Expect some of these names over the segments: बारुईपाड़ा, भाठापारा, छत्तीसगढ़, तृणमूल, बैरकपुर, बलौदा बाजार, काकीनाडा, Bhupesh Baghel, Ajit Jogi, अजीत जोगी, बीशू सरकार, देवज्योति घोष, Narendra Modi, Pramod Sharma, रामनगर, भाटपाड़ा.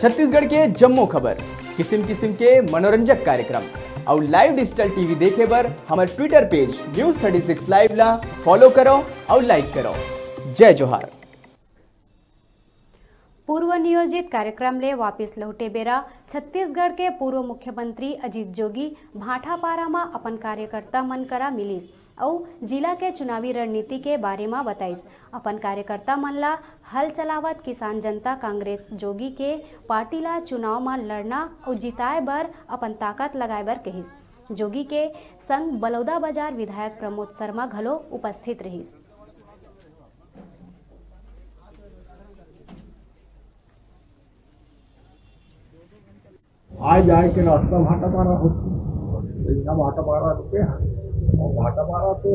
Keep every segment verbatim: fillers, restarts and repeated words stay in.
छत्तीसगढ़ के जम्मो खबर, किस्म किस्म के मनोरंजक कार्यक्रम और लाइव डिजिटल टीवी देखे बर हमारे Twitter page news thirty six live ला फॉलो करो और लाइक करो। जय जोहार। पूर्व नियोजित कार्यक्रम ले वापिस लौटे बेरा छत्तीसगढ़ के पूर्व मुख्यमंत्री अजीत जोगी भाठापारा में अपन कार्यकर्ता मन करा मिलीस और जिला के चुनावी रणनीति के बारे में बताइस। अपन कार्यकर्ता मन ला हल चलावत किसान जनता कांग्रेस जोगी के पार्टी ला चुनाव में लड़ना और जिताए बर अपन ताकत लगाए बर कहिस। जोगी के संग बलौदा बाजार विधायक प्रमोद शर्मा घलो उपस्थित रहिस। आज आए के रास्ता भाठापारा होती है, इतना भाठापारा रुके हैं। और भाठापारा तो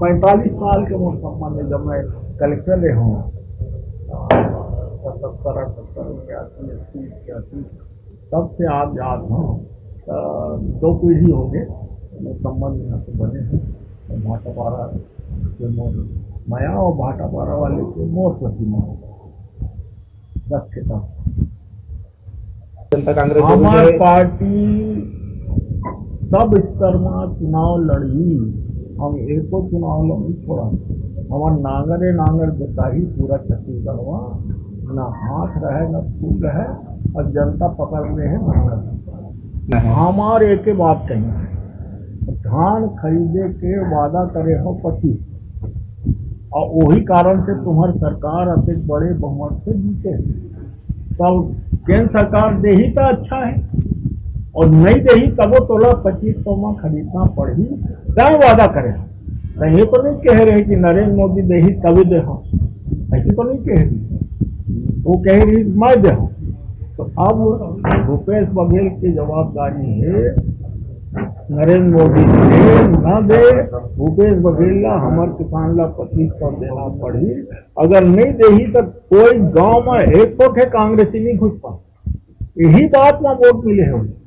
पैंतालीस साल के मौसम में जब मैं कलेक्टर ले हूँ सत्तर सत्तर इक्यासी अस्सी इक्यासी तब से आप याद हों दो पीढ़ी होंगे संबंध यहाँ से बने हैं। भाठापारा के मोर माया और भाठापारा वाले के मोर प्रतिमा दस के साथ हमारी पार्टी सब स्तर में चुनाव लड़ी। हम एक तो चुनाव लड़ी छोड़ा, हमारे नांगरे नांगर देता ही पूरा छत्तीसगढ़ में ना हाथ रहे ना फूल रहे और जनता पकड़ रहे हैं नांगर। हमारे एक बात कहना है, धान खरीदे के वादा करे हो पति और वही कारण से तुम्हारी सरकार अति बड़े बहुमत से जीते। तब केंद्र सरकार दे ही तो अच्छा है और नहीं दे ही तब तोला पच्चीस सौ में खरीदना पड़ी क्या वादा करे। ये तो नहीं कह रहे कि नरेंद्र मोदी दे ही तभी दे, ऐसी तो नहीं कह रही, वो कह रही मैं दे। तो अब भूपेश बघेल की जवाबदारी है, नरेंद्र मोदी दे न दे भूपेश बघेल ला हमारे किसान ला पच्चीस सौ देना पड़ी। अगर नहीं देही तो कोई गांव में एक तो कांग्रेसी नहीं घुस पा, यही बात में वोट मिले है।